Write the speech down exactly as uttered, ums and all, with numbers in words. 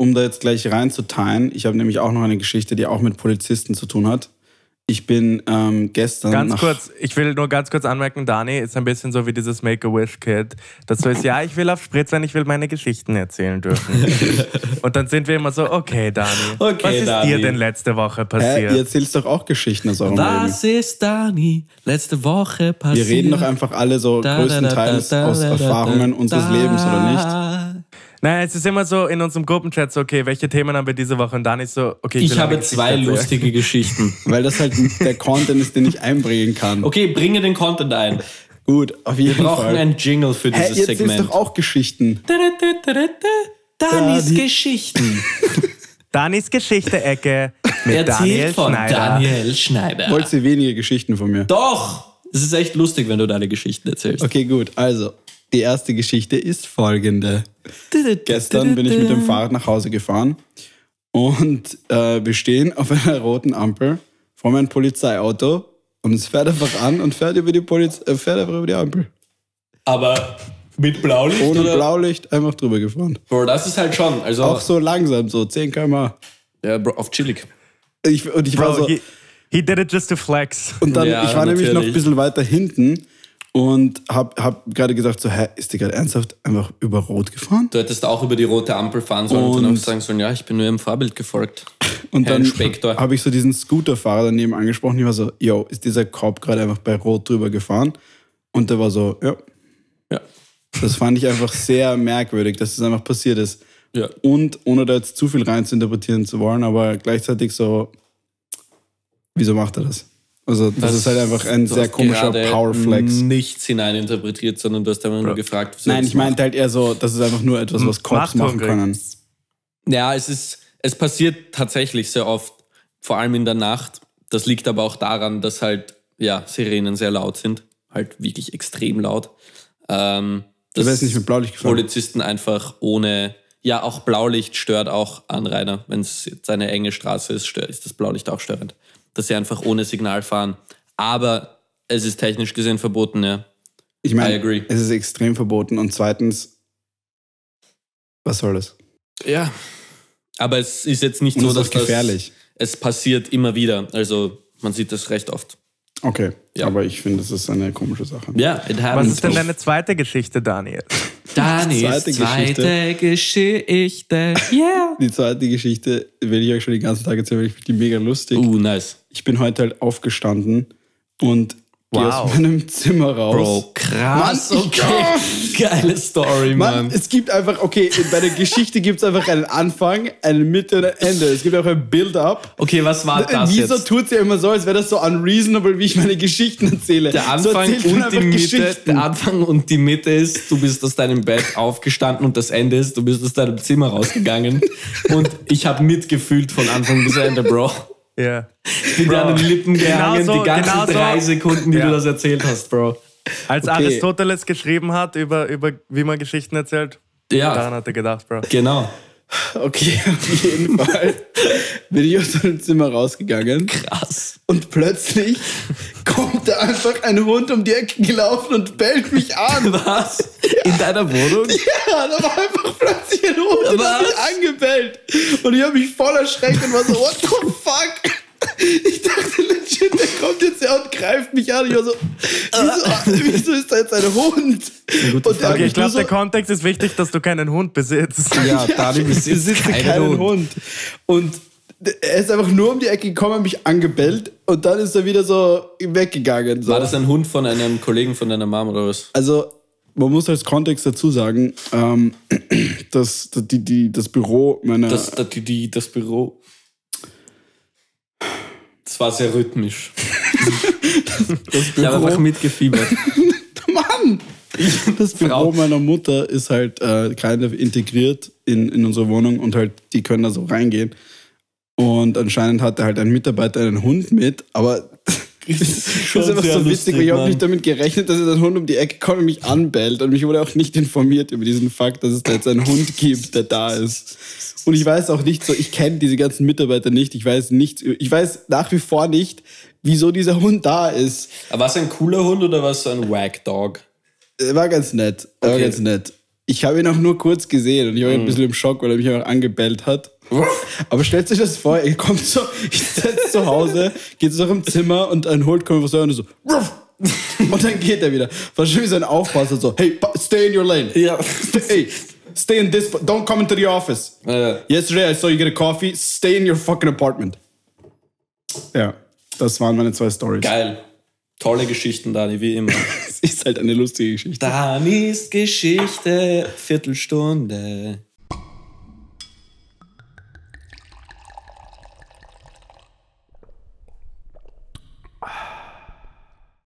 um da jetzt gleich reinzuteilen, ich habe nämlich auch noch eine Geschichte, die auch mit Polizisten zu tun hat. Ich bin ähm, gestern... Ganz kurz, ich will nur ganz kurz anmerken, Dani ist ein bisschen so wie dieses Make-A-Wish-Kid. Das so ist, ja, ich will auf Spritz sein, ich will meine Geschichten erzählen dürfen. Und dann sind wir immer so, okay, Dani, okay, was ist Dani. dir denn letzte Woche passiert? Äh, ihr erzählst doch auch Geschichten aus eurem Was Leben. ist, Dani, letzte Woche passiert? Wir reden doch einfach alle so da, größtenteils da, da, da, aus da, da, Erfahrungen da, da, unseres da. Lebens, oder nicht? Nein, es ist immer so in unserem Gruppenchat so, okay, welche Themen haben wir diese Woche? Und dann ist so, okay, ich, ich habe zwei lustige Geschichten. Weil das halt der Content ist, den ich einbringen kann. Okay, bringe den Content ein. Gut, auf jeden Fall. Wir brauchen einen Jingle für dieses Segment. Jetzt sind doch auch Geschichten. Danis Geschichten. Danis Geschichte-Ecke mit Daniel Schneider. Daniel Schneider. Wollt ihr weniger Geschichten von mir? Doch! Es ist echt lustig, wenn du deine Geschichten erzählst. Okay, gut, also. Die erste Geschichte ist folgende. Gestern bin ich mit dem Fahrrad nach Hause gefahren und äh, wir stehen auf einer roten Ampel vor meinem Polizeiauto und es fährt einfach an und fährt über die, Poliz äh, fährt einfach über die Ampel. Aber mit Blaulicht? Ohne oder? Blaulicht, einfach drüber gefahren. Bro, das ist halt schon. Also auch so langsam, so zehn Kilometer pro Stunde. Ja, Bro, auf chillig. Ich, und ich Bro, war so... He, he did it just to flex. Und dann, ja, ich war natürlich. nämlich noch ein bisschen weiter hinten. Und hab, hab gerade gesagt, so, hä, ist die gerade ernsthaft einfach über Rot gefahren? Du hättest auch über die rote Ampel fahren sollen und, und dann sagen sollen, ja, ich bin nur im Fahrbild gefolgt. Und Herr dann Inspektor. Hab ich so diesen Scooterfahrer daneben angesprochen. Ich war so, yo, ist dieser Cop gerade einfach bei Rot drüber gefahren? Und der war so, ja. Ja. Das fand ich einfach sehr merkwürdig, dass das einfach passiert ist. Ja. Und ohne da jetzt zu viel rein zu interpretieren zu wollen, aber gleichzeitig so, wieso macht er das? Also das, das ist halt einfach ein sehr komischer Powerflex. Nichts hineininterpretiert, sondern du hast einfach nur gefragt. Nein, ich meinte halt eher so, das ist einfach nur etwas, was Cops machen können. Ja, es ist, es passiert tatsächlich sehr oft, vor allem in der Nacht. Das liegt aber auch daran, dass halt ja Sirenen sehr laut sind, halt wirklich extrem laut. Ähm, das ist nicht mit Blaulicht gefahren. Polizisten einfach ohne, ja auch Blaulicht stört auch Anrainer. Wenn es jetzt eine enge Straße ist, ist das Blaulicht auch störend. Dass sie einfach ohne Signal fahren. Aber es ist technisch gesehen verboten, ja. Ich meine, es ist extrem verboten. Und zweitens, was soll das? Ja, aber es ist jetzt nicht und so, das dass das gefährlich. Es passiert immer wieder. Also man sieht das recht oft. Okay, ja. Aber ich finde, das ist eine komische Sache. Ja, was ist denn deine zweite Geschichte, Daniel? Danis zweite, zweite Geschichte. Geschichte. Yeah. Die zweite Geschichte will ich euch schon den ganzen Tag erzählen, weil ich finde die mega lustig. Uh, nice. Ich bin heute halt aufgestanden und wow. gehe aus meinem Zimmer raus. Bro, krass. Mann, okay. Okay. Geile Story, Mann. Mann. Es gibt einfach, okay, bei der Geschichte gibt es einfach einen Anfang, eine Mitte und ein Ende. Es gibt auch ein Build-up. Okay, was war das Wieso jetzt? Tut es ja immer so, als wäre das so unreasonable, wie ich meine Geschichten erzähle. Der Anfang, so und die Mitte, der Anfang und die Mitte ist, du bist aus deinem Bett aufgestanden und das Ende ist, du bist aus deinem Zimmer rausgegangen. Und ich habe mitgefühlt von Anfang bis Ende, Bro. Ja. Yeah. Ich bin dir an den Lippen gehangen, genau so, die ganzen genau so. drei Sekunden, die ja. du das erzählt hast, Bro. Als okay. Aristoteles geschrieben hat, über, über wie man Geschichten erzählt, ja. daran hat er gedacht, Bro. Genau. Okay, auf jeden Fall bin ich aus dem Zimmer rausgegangen. Krass. Und plötzlich kommt da einfach ein Hund um die Ecke gelaufen und bellt mich an. Was? In deiner Wohnung? Ja, da war einfach plötzlich ein Hund und hat mich angebellt. Und ich habe mich voll erschreckt und war so, what the fuck? Ich dachte legit, der kommt jetzt her und greift mich an. Ich war so, wieso, wieso ist da jetzt ein Hund? Und der okay, ich glaube, so der Kontext ist wichtig, dass du keinen Hund besitzt. Ja, Dani besitzt besitze keinen, keinen Hund. Hund. Und er ist einfach nur um die Ecke gekommen, hat mich angebellt und dann ist er wieder so weggegangen. So. War das ein Hund von einem Kollegen von deiner Mom oder was? Also, man muss als Kontext dazu sagen, ähm, dass die, die, das Büro meiner... Das, die, die, das Büro... Das war sehr rhythmisch. Das Büro, ich habe einfach mitgefiebert. Mann! Das Büro meiner Mutter ist halt äh, kind of integriert in, in unsere Wohnung und halt die können da so reingehen. Und anscheinend hatte halt ein Mitarbeiter einen Hund mit, aber das ist, das ist einfach so lustig, witzig, weil ich habe nicht damit gerechnet, dass ein Hund um die Ecke kommt und mich anbellt. Und mich wurde auch nicht informiert über diesen Fakt, dass es da jetzt einen Hund gibt, der da ist. Und ich weiß auch nicht so, ich kenne diese ganzen Mitarbeiter nicht, ich weiß nichts, ich weiß nach wie vor nicht, wieso dieser Hund da ist. Aber war es ein cooler Hund oder war es so ein Wag Dog? War ganz nett, war okay. ganz nett. Ich habe ihn auch nur kurz gesehen und ich war mm. ein bisschen im Schock, weil er mich auch angebellt hat. Aber stellt euch das vor, ihr kommt so, ich sitze zu Hause, geht zu eurem Zimmer und ein Hund kommt und so Ruff! Und dann geht er wieder. War schon wie so ein Aufpasser so, hey, stay in your lane. Ja. Hey, stay in this, don't come into the office. Ja. Yesterday I saw you get a coffee, stay in your fucking apartment. Ja, das waren meine zwei Stories. Geil. Tolle Geschichten, Dani, wie immer. Es ist halt eine lustige Geschichte. Danis Geschichte, Viertelstunde.